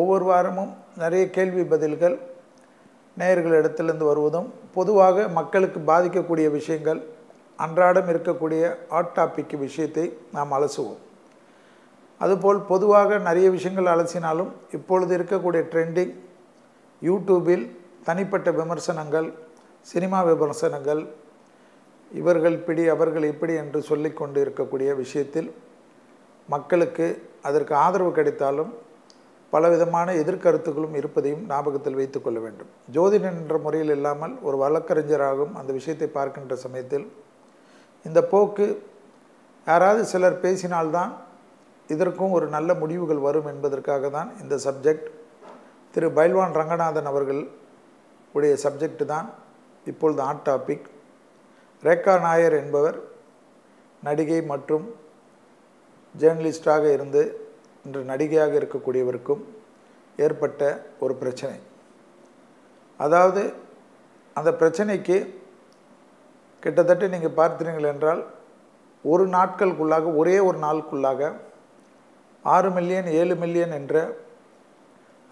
ஒவ்வொரு வாரமும் நிறைய கேள்வி பதில்கள் நேயர்கள் இடத்திலிருந்து வருவதும் பொதுவாக மக்களுக்கு பாதிக்கக்கூடிய விஷயங்கள் அன்றாடம் இருக்கக்கூடிய ஹாட் டாபிக் விஷயத்தை நாம் அலசுவோம். அதுபோல் பொதுவாக நிறைய விஷயங்கள் அலசினாலும் இப்பொழுது இருக்கக்கூடிய ட்ரெண்டிங் யூடியூபில் தனிப்பட்ட விமர்சனங்கள், சினிமா விமர்சனங்கள், இவர்கள் பிடி அவர்கள் இப்படி என்று சொல்லிக்கொண்டு இருக்கக்கூடிய விஷயத்தில் மக்களுக்கு அதற்கு ஆதரவு கிடைத்தாலும் பலவிதமான எதிர்கருத்துக்களும் இருப்பதையும் ஞாபகத்தில் வைத்துக்கொள்ள வேண்டும். ஜோதிடன் என்ற முறையில் இல்லாமல் ஒரு வழக்கறிஞராகவும் அந்த விஷயத்தை பார்க்கின்ற சமயத்தில் இந்த போக்கு யாராவது சிலர் பேசினால்தான் இதற்கும் ஒரு நல்ல முடிவுகள் வரும் என்பதற்காக தான் இந்த சப்ஜெக்ட் திரு பைல்வான் ரங்கநாதன் அவர்கள் உடைய சப்ஜெக்ட் தான் இப்பொழுது ஹாட் டாபிக். ரேகா நாயர் என்பவர் நடிகை மற்றும் ஜேர்னலிஸ்டாக இருந்து இன்று நடிகையாக இருக்கக்கூடியவருக்கும் ஏற்பட்ட ஒரு பிரச்சனை. அதாவது அந்த பிரச்சனைக்கு கிட்டத்தட்ட நீங்கள் பார்த்தீர்கள் என்றால் ஒரு நாட்களுக்குள்ளாக ஒரே ஒரு நாளுக்குள்ளாக 6 மில்லியன் 7 மில்லியன் என்ற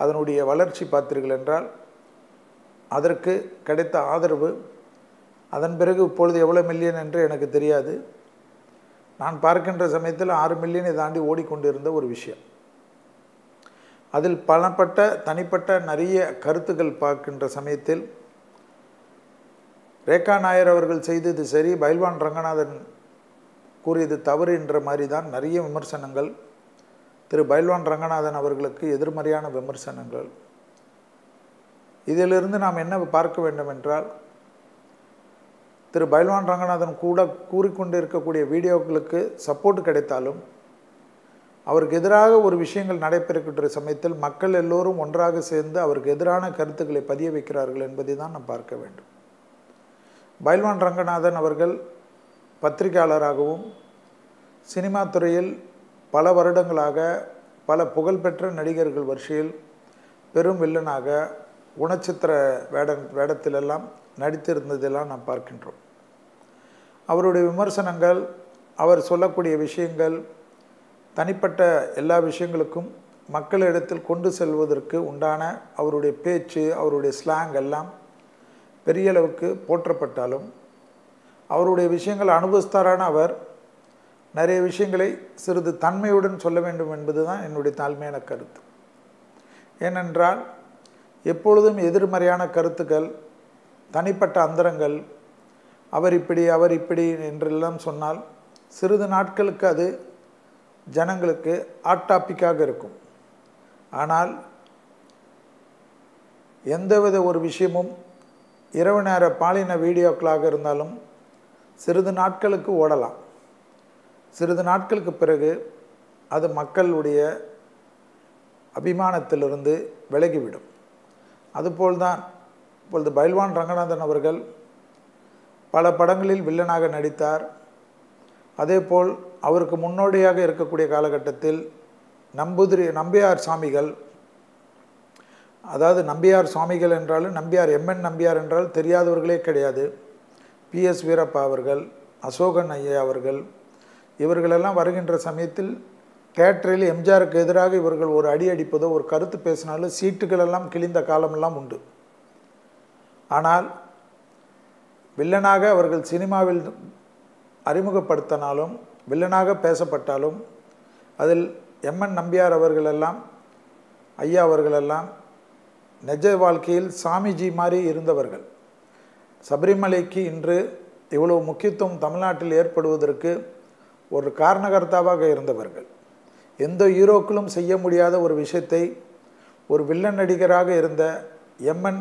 அதனுடைய வளர்ச்சி பார்த்தீர்கள் என்றால் அதற்கு கிடைத்த ஆதரவு அதன் பிறகு இப்பொழுது எவ்வளோ மில்லியன் என்று எனக்கு தெரியாது. நான் பார்க்கின்ற சமயத்தில் 6 மில்லியனை தாண்டி ஓடிக்கொண்டிருந்த ஒரு விஷயம். அதில் பலப்பட்ட தனிப்பட்ட நிறைய கருத்துக்கள் பார்க்கின்ற சமயத்தில் ரேகா நாயர் அவர்கள் செய்தது சரி, பைல்வான் ரங்கநாதன் கூறியது தவறு என்ற மாதிரி தான் நிறைய விமர்சனங்கள். திரு பைல்வான் ரங்கநாதன் அவர்களுக்கு எதிர்மறையான விமர்சனங்கள். இதிலிருந்து நாம் என்ன பார்க்க வேண்டும் என்றால் திரு பைல்வான் ரங்கநாதன் கூட கூறிக்கொண்டு இருக்கக்கூடிய வீடியோக்களுக்கு சப்போர்ட் கிடைத்தாலும் அவருக்கு எதிராக ஒரு விஷயங்கள் நடைபெறுகின்ற சமயத்தில் மக்கள் எல்லோரும் ஒன்றாக சேர்ந்து அவருக்கு எதிரான கருத்துக்களை பதிய வைக்கிறார்கள் என்பதை தான் நாம் பார்க்க வேண்டும். பைல்வான் ரங்கநாதன் அவர்கள் பத்திரிகையாளராகவும் சினிமா துறையில் பல வருடங்களாக பல புகழ்பெற்ற நடிகர்கள் வரிசையில் பெரும் வில்லனாக குணச்சித்திர வேடத்திலெல்லாம் நடித்திருந்ததெல்லாம் நாம் பார்க்கின்றோம். அவருடைய விமர்சனங்கள், அவர் சொல்லக்கூடிய விஷயங்கள், தனிப்பட்ட எல்லா விஷயங்களுக்கும் மக்களிடத்தில் கொண்டு செல்வதற்கு உண்டான அவருடைய பேச்சு, அவருடைய ஸ்லாங் எல்லாம் பெரிய அளவுக்கு போற்றப்பட்டாலும் அவருடைய விஷயங்கள் அனுபவஸ்தரான அவர் நிறைய விஷயங்களை சிறிது தன்மையுடன் சொல்ல வேண்டும் என்பது தான் என்னுடைய தாழ்மையான கருத்து. ஏனென்றால் எப்பொழுதும் எதிர்மறையான கருத்துக்கள், தனிப்பட்ட அந்தரங்கள், அவர் இப்படி என்றெல்லாம் சொன்னால் சிறிது நாட்களுக்கு அது ஜனங்களுக்கு ஹாட் டாப்பிக்காக இருக்கும். ஆனால் எந்தவித ஒரு விஷயமும் இரவு நேர பாலின வீடியோக்களாக இருந்தாலும் சிறிது நாட்களுக்கு ஓடலாம். சிறிது நாட்களுக்கு பிறகு அது மக்களுடைய அபிமானத்திலிருந்து விலகிவிடும். அதுபோல்தான் இப்பொழுது பைல்வான் ரங்கநாதன் அவர்கள் பல படங்களில் வில்லனாக நடித்தார். அதேபோல் அவருக்கு முன்னோடியாக இருக்கக்கூடிய காலகட்டத்தில் நம்பியார் சாமிகள், அதாவது நம்பியார் சுவாமிகள் என்றாலும் நம்பியார் எம்என் நம்பியார் என்றால் தெரியாதவர்களே கிடையாது. PS வீரப்பா அவர்கள், அசோகன் ஐயா அவர்கள், இவர்களெல்லாம் வருகின்ற சமயத்தில் தியேட்டரில் எம்ஜிஆருக்கு எதிராக இவர்கள் ஒரு அடி அடிப்பதோ ஒரு கருத்து பேசினாலும் சீட்டுகளெல்லாம் கிழிந்த காலமெல்லாம் உண்டு. ஆனால் வில்லனாக அவர்கள் சினிமாவில் அறிமுகப்படுத்தினாலும் வில்லனாக பேசப்பட்டாலும் அதில் எம்என் நம்பியார் அவர்களெல்லாம், ஐயா அவர்களெல்லாம் நிஜ வாழ்க்கையில் சாமிஜி மாதிரி இருந்தவர்கள். சபரிமலைக்கு இன்று இவ்வளவு முக்கியத்துவம் தமிழ்நாட்டில் ஏற்படுவதற்கு ஒரு காரணகர்த்தாவாக இருந்தவர்கள். எந்த ஹீரோக்களும் செய்ய முடியாத ஒரு விஷயத்தை ஒரு வில்லன் நடிகராக இருந்த எம்என்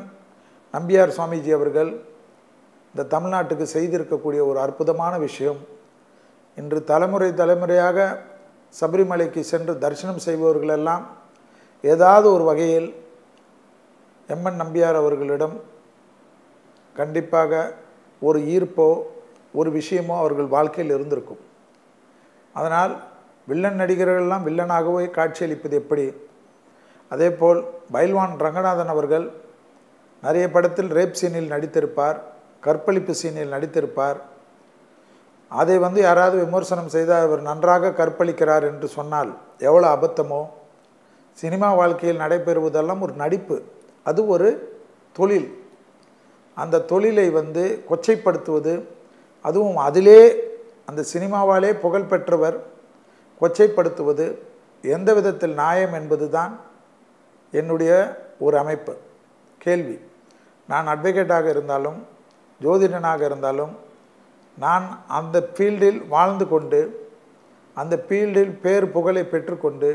நம்பியார் சுவாமிஜி அவர்கள் இந்த தமிழ்நாட்டுக்கு செய்திருக்கக்கூடிய ஒரு அற்புதமான விஷயம். இன்று தலைமுறை தலைமுறையாக சபரிமலைக்கு சென்று தரிசனம் செய்பவர்களெல்லாம் ஏதாவது ஒரு வகையில் எம்என் நம்பியார் அவர்களிடம் கண்டிப்பாக ஒரு ஈர்ப்போ ஒரு விஷயமோ அவர்கள் வாழ்க்கையில் இருந்திருக்கும். அதனால் வில்லன் நடிகர்களெல்லாம் வில்லனாகவே காட்சியளிப்பது எப்படி? அதேபோல் பைல்வான் ரங்கநாதன் அவர்கள் நிறைய படத்தில் ரேப் சீனில் நடித்திருப்பார், கற்பழிப்பு சீனில் நடித்திருப்பார். அதை யாராவது விமர்சனம் செய்தால் அவர் நன்றாக கற்பழிக்கிறார் என்று சொன்னால் எவ்வளோ அபத்தமோ, சினிமா வாழ்க்கையில் நடைபெறுவதெல்லாம் ஒரு நடிப்பு, அது ஒரு தொழில். அந்த தொழிலை வந்து கொச்சைப்படுத்துவது, அதுவும் அதிலே அந்த சினிமாவாலே புகழ் பெற்றவர் கொச்சைப்படுத்துவது எந்த விதத்தில் நியாயம் என்பது தான் என்னுடைய ஒரு அமைப்பு கேள்வி. நான் அட்வொகேட்டாக இருந்தாலும் ஜோதிடனாக இருந்தாலும் நான் அந்த ஃபீல்டில் வாழ்ந்து கொண்டு அந்த ஃபீல்டில் பேர் புகழை பெற்றுக்கொண்டு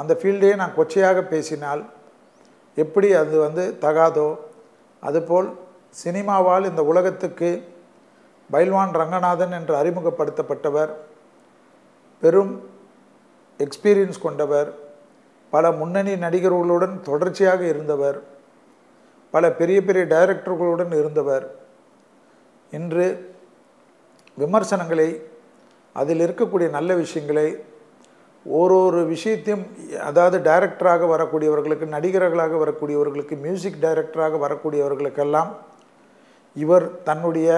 அந்த ஃபீல்டையே நான் கொச்சையாக பேசினால் எப்படி அது வந்து தகாதோ, அதுபோல் சினிமாவால் இந்த உலகத்துக்கு பைல்வான் ரங்கநாதன் என்று அறிமுகப்படுத்தப்பட்டவர், பெரும் எக்ஸ்பீரியன்ஸ் கொண்டவர், பல முன்னணி நடிகர்களுடன் தொடர்ச்சியாக இருந்தவர், பல பெரிய பெரிய டைரக்டர்களுடன் இருந்தவர், இன்று விமர்சனங்களை அதில் இருக்கக்கூடிய நல்ல விஷயங்களை ஒரு விஷயத்தையும், அதாவது டைரக்டராக வரக்கூடியவர்களுக்கு, நடிகர்களாக வரக்கூடியவர்களுக்கு, மியூசிக் டைரக்டராக வரக்கூடியவர்களுக்கெல்லாம் இவர் தன்னுடைய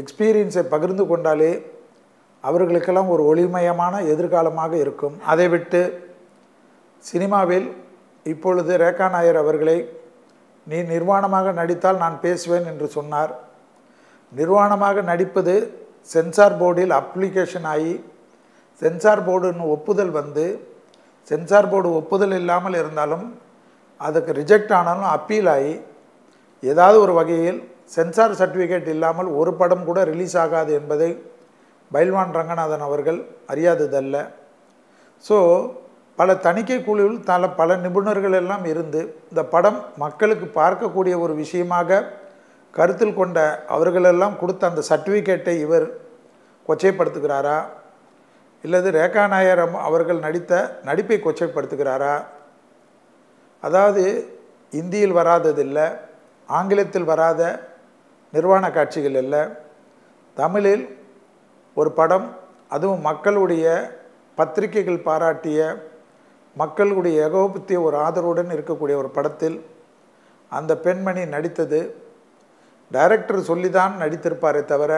எக்ஸ்பீரியன்ஸை பகிர்ந்து கொண்டாலே அவர்களுக்கெல்லாம் ஒரு ஒளிமயமான எதிர்காலமாக இருக்கும். அதை விட்டு சினிமாவில் இப்பொழுது ரேகா நாயர் அவர்களை நீ நிர்வாணமாக நடித்தால் நான் பேசுவேன் என்று சொன்னார். நிர்வாணமாக நடிப்பது சென்சார் போர்டில் அப்ளிகேஷன் ஆகி சென்சார் போர்டுன்னு ஒப்புதல் வந்து, சென்சார் போர்டு ஒப்புதல் இல்லாமல் இருந்தாலும் அதுக்கு ரிஜெக்ட் ஆனாலும் அப்பீல் ஆகி ஏதாவது ஒரு வகையில் சென்சார் சர்டிஃபிகேட் இல்லாமல் ஒரு படம் கூட ரிலீஸ் ஆகாது என்பதை பைல்வான் ரங்கநாதன் அவர்கள் அறியாததல்ல. ஸோ பல தணிக்கை குழுவில் பல நிபுணர்கள் எல்லாம் இருந்து இந்த படம் மக்களுக்கு பார்க்கக்கூடிய ஒரு விஷயமாக கருத்தில் கொண்ட அவர்களெல்லாம் கொடுத்த அந்த சர்டிஃபிகேட்டை இவர் கொச்சைப்படுத்துகிறாரா, இல்லது ரேகா நாயர் அவர்கள் நடித்த நடிப்பை கொச்சைப்படுத்துகிறாரா? அதாவது இந்தியில் வராததில்லை, ஆங்கிலத்தில் வராத நிர்வாண காட்சிகள் இல்லை, தமிழில் ஒரு படம், அதுவும் மக்களுடைய பத்திரிகைகள் பாராட்டிய மக்களுடைய ஏகோபத்திய ஒரு ஆதரவுடன் இருக்கக்கூடிய ஒரு படத்தில் அந்த பெண்மணி நடித்தது டைரக்டர் சொல்லி தான் நடித்திருப்பாரே தவிர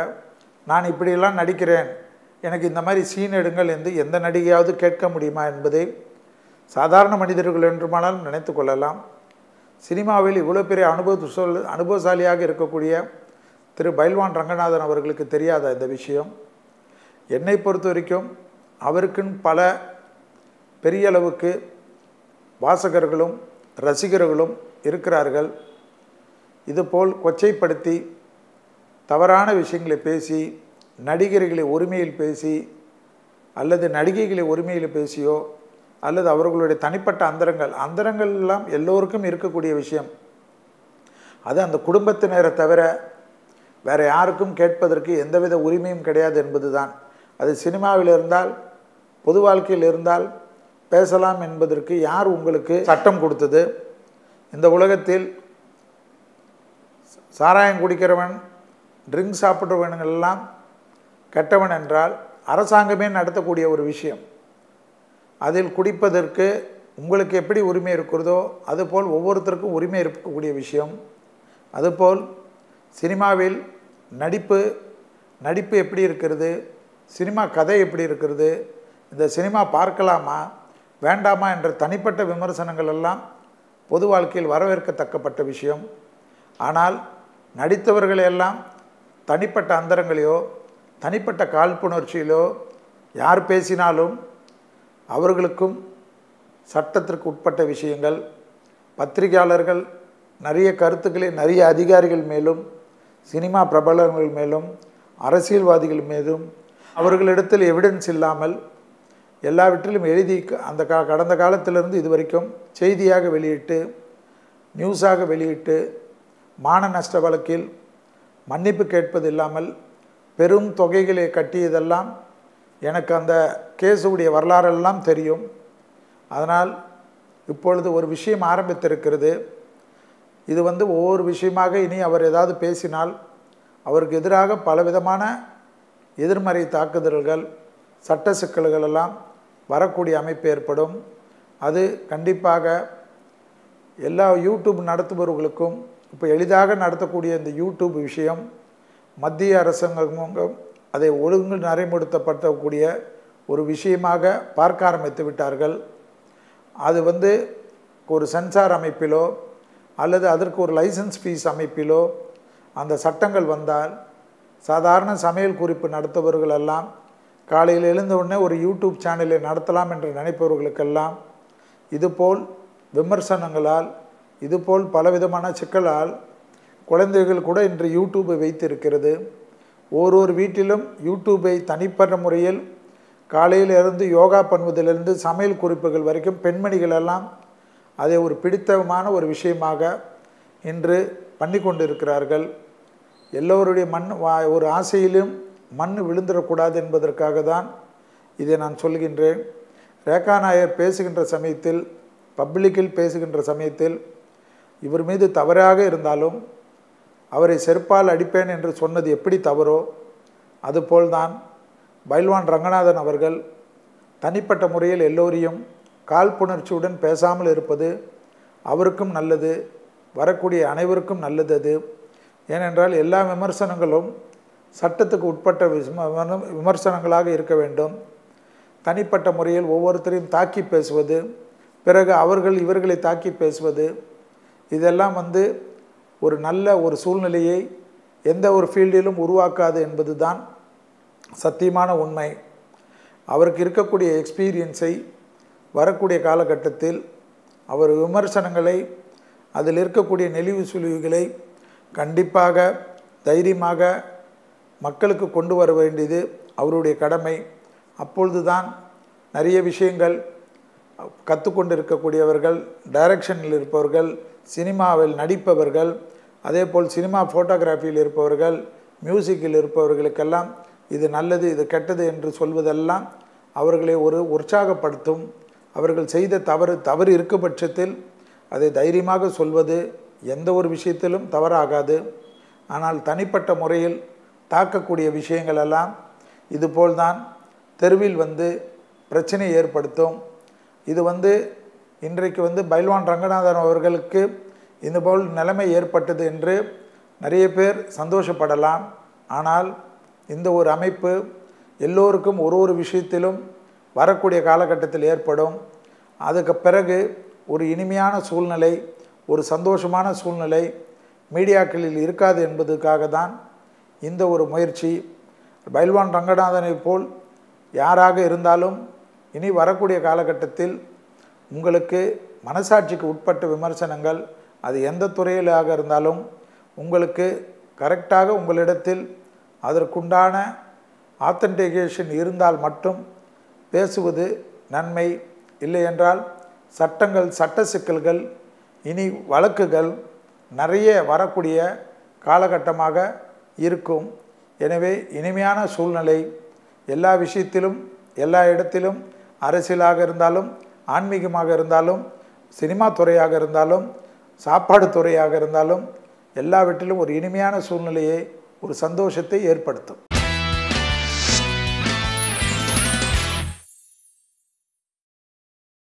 நான் இப்படியெல்லாம் நடிக்கிறேன் எனக்கு இந்த மாதிரி சீன் எடுங்கள் என்று எந்த நடிகையாவது கேட்க முடியுமா என்பதை சாதாரண மனிதர்கள் என்றுமானாலும் நினைத்து கொள்ளலாம். சினிமாவில் இவ்வளோ பெரிய அனுபவசாலியாக இருக்கக்கூடிய திரு பைல்வான் ரங்கநாதன் அவர்களுக்கு தெரியாத இந்த விஷயம். என்னை பொறுத்த வரைக்கும் அவருக்குன்னு பல பெரிய அளவுக்கு வாசகர்களும் ரசிகர்களும் இருக்கிறார்கள். இதுபோல் கொச்சைப்படுத்தி தவறான விஷயங்களை பேசி, நடிகர்களை உரிமையில் பேசி அல்லது நடிகைகளை உரிமையில் பேசியோ அல்லது அவர்களுடைய தனிப்பட்ட அந்தரங்கள் எல்லாம் எல்லோருக்கும் இருக்கக்கூடிய விஷயம் அது. அந்த குடும்பத்தினரை தவிர வேறு யாருக்கும் கேட்பதற்கு எந்தவித உரிமையும் கிடையாது என்பது தான். அது சினிமாவில் இருந்தால் பொது வாழ்க்கையில் இருந்தால் பேசலாம் என்பதற்கு யார் உங்களுக்கு சட்டம் கொடுத்தது? இந்த உலகத்தில் சாராயம் குடிக்கிறவன், ட்ரிங்க் சாப்பிட்றவனெல்லாம் கெட்டவன் என்றால் அரசாங்கமே நடத்தக்கூடிய ஒரு விஷயம். அதில் குடிப்பதற்கு உங்களுக்கு எப்படி உரிமை இருக்கிறதோ அதுபோல் ஒவ்வொருத்தருக்கும் உரிமை இருக்கக்கூடிய விஷயம். அதுபோல் சினிமாவில் நடிப்பு எப்படி இருக்கிறது, சினிமா கதை எப்படி இருக்கிறது, இந்த சினிமா பார்க்கலாமா வேண்டாமா என்ற தனிப்பட்ட விமர்சனங்கள் எல்லாம் பொது வாழ்க்கையில் வரவேற்கத்தக்கப்பட்ட விஷயம். ஆனால் நடித்தவர்களையெல்லாம் தனிப்பட்ட அந்தரங்களையோ தனிப்பட்ட காழ்ப்புணர்ச்சியிலோ யார் பேசினாலும் அவர்களுக்கும் சட்டத்திற்கு உட்பட்ட விஷயங்கள், பத்திரிகையாளர்கள் நிறைய கருத்துக்களை நிறைய அதிகாரிகள் மேலும், சினிமா பிரபலங்கள் மேலும், அரசியல்வாதிகள் மேலும் அவர்களிடத்தில் எவிடன்ஸ் இல்லாமல் எல்லாவற்றிலும் எழுதி அந்த கடந்த காலத்திலிருந்து இதுவரைக்கும் செய்தியாக வெளியிட்டு நியூஸாக வெளியிட்டு மான நஷ்ட வழக்கில் மன்னிப்பு கேட்பது இல்லாமல் பெரும் தொகைகளை கட்டியதெல்லாம் எனக்கு அந்த கேஸுடைய வரலாறெல்லாம் தெரியும். அதனால் இப்பொழுது ஒரு விஷயம் ஆரம்பித்திருக்கிறது. இது வந்து ஒவ்வொரு விஷயமாக இனி அவர் ஏதாவது பேசினால் அவருக்கு எதிராக பலவிதமான எதிர்மறை தாக்குதல்கள், சட்ட சிக்கல்கள் எல்லாம் வரக்கூடிய அமைப்பு ஏற்படும். அது கண்டிப்பாக எல்லா யூடியூப் நடத்துபவர்களுக்கும், இப்போ எளிதாக நடத்தக்கூடிய இந்த யூடியூப் விஷயம் மத்திய அரசாங்கமும் அதை ஒழுங்கு நடைமுறைப்படுத்தப்படக்கூடிய ஒரு விஷயமாக பார்க்க ஆரம்பித்து விட்டார்கள். அது வந்து ஒரு சென்சார் அமைப்பிலோ அல்லது அதற்கு ஒரு லைசென்ஸ் ஃபீஸ் அமைப்பிலோ அந்த சட்டங்கள் வந்தால் சாதாரண சமையல் குறிப்பு நடத்துபவர்கள் எல்லாம் காலையில் எழுந்த உடனே ஒரு யூடியூப் சேனலை நடத்தலாம் என்று நினைப்பவர்களுக்கெல்லாம் இதுபோல் விமர்சனங்களால் இதுபோல் பலவிதமான சிக்கலால் குழந்தைகள் கூட இன்று யூடியூபை வைத்திருக்கிறது. ஒவ்வொரு வீட்டிலும் யூடியூபை தனிப்பட்ட முறையில் காலையில் இருந்து யோகா பண்ணுவதிலிருந்து சமையல் குறிப்புகள் வரைக்கும் பெண்மணிகள் எல்லாம் அதை ஒரு பிடித்தமான ஒரு விஷயமாக இன்று பண்ணி கொண்டிருக்கிறார்கள். எல்லோருடைய ஒரு ஆசையிலும் மண் விழுந்துடக்கூடாது என்பதற்காக தான் இதை நான் சொல்கின்றேன். ரேகா நாயர் பேசுகின்ற சமயத்தில் பப்ளிக்கில் பேசுகின்ற சமயத்தில் இவர் மீது தவறாக இருந்தாலும் அவரை செருப்பால் அடிப்பேன் என்று சொன்னது எப்படி தவறோ அதுபோல்தான் பைல்வான் ரங்கநாதன் அவர்கள் தனிப்பட்ட முறையில் எல்லோரையும் காழ்ப்புணர்ச்சியுடன் பேசாமல் இருப்பது அவருக்கும் நல்லது, வரக்கூடிய அனைவருக்கும் நல்லது. அது ஏனென்றால் எல்லா விமர்சனங்களும் சட்டத்துக்கு உட்பட்ட விமர்சனங்களாக இருக்க வேண்டும். தனிப்பட்ட முறையில் ஒவ்வொருத்தரையும் தாக்கி பேசுவது, பிறகு அவர்கள் இவர்களை தாக்கி பேசுவது, இதெல்லாம் வந்து ஒரு நல்ல ஒரு சூழ்நிலையை எந்த ஒரு ஃபீல்டிலும் உருவாக்காது என்பது தான் சத்தியமான உண்மை. அவருக்கு இருக்கக்கூடிய எக்ஸ்பீரியன்ஸை வரக்கூடிய காலகட்டத்தில் அவர் விமர்சனங்களை அதில் இருக்கக்கூடிய நெளிவு சுழிவுகளை கண்டிப்பாக தைரியமாக மக்களுக்கு கொண்டு வர வேண்டியது அவருடைய கடமை. அப்பொழுது தான் நிறைய விஷயங்கள் கற்றுக்கொண்டு இருக்கக்கூடியவர்கள், டைரக்ஷனில் இருப்பவர்கள், சினிமாவில் நடிப்பவர்கள், அதேபோல் சினிமா ஃபோட்டோகிராஃபியில் இருப்பவர்கள், மியூசிக்கில் இருப்பவர்களுக்கெல்லாம் இது நல்லது இது கெட்டது என்று சொல்வதெல்லாம் அவர்களை ஒரு உற்சாகப்படுத்தும். அவர்கள் செய்த தவறு இருக்க பட்சத்தில் அதை தைரியமாக சொல்வது எந்த ஒரு விஷயத்திலும் தவறாகாது. ஆனால் தனிப்பட்ட முறையில் தாக்கக்கூடிய விஷயங்களெல்லாம் இதுபோல்தான் தெருவில் வந்து பிரச்சனை ஏற்படுத்தும். இது வந்து இன்றைக்கு வந்து பைல்வான் ரங்கநாதன் அவர்களுக்கு இதுபோல் நிலைமை ஏற்பட்டது என்று நிறைய பேர் சந்தோஷப்படலாம். ஆனால் இந்த ஒரு அமைப்பு எல்லோருக்கும் ஒரு விஷயத்திலும் வரக்கூடிய காலகட்டத்தில் ஏற்படும். அதுக்கு பிறகு ஒரு இனிமையான சூழ்நிலை, ஒரு சந்தோஷமான சூழ்நிலை மீடியாக்களில் இருக்காது என்பதற்காக தான் இந்த ஒரு முயற்சி. பைல்வான் ரங்கநாதனை போல் யாராக இருந்தாலும் இனி வரக்கூடிய காலகட்டத்தில் உங்களுக்கு மனசாட்சிக்கு உட்பட்ட விமர்சனங்கள் அது எந்த துறையிலாக இருந்தாலும் உங்களுக்கு கரெக்டாக உங்களிடத்தில் அதற்குண்டான ஆத்தன்டிகேஷன் இருந்தால் மட்டும் பேசுவது நன்மை. இல்லையென்றால் சட்டங்கள், சட்ட சிக்கல்கள், இனி வழக்குகள் நிறைய வரக்கூடிய காலகட்டமாக இருக்கும். எனவே இனிமையான சூழ்நிலை எல்லா விஷயத்திலும் எல்லா இடத்திலும், அரசியலாக இருந்தாலும், ஆன்மீகமாக இருந்தாலும், சினிமா துறையாக இருந்தாலும், சாப்பாடு துறையாக இருந்தாலும், எல்லாவற்றிலும் ஒரு இனிமையான சூழ்நிலையை, ஒரு சந்தோஷத்தை ஏற்படுத்தும்.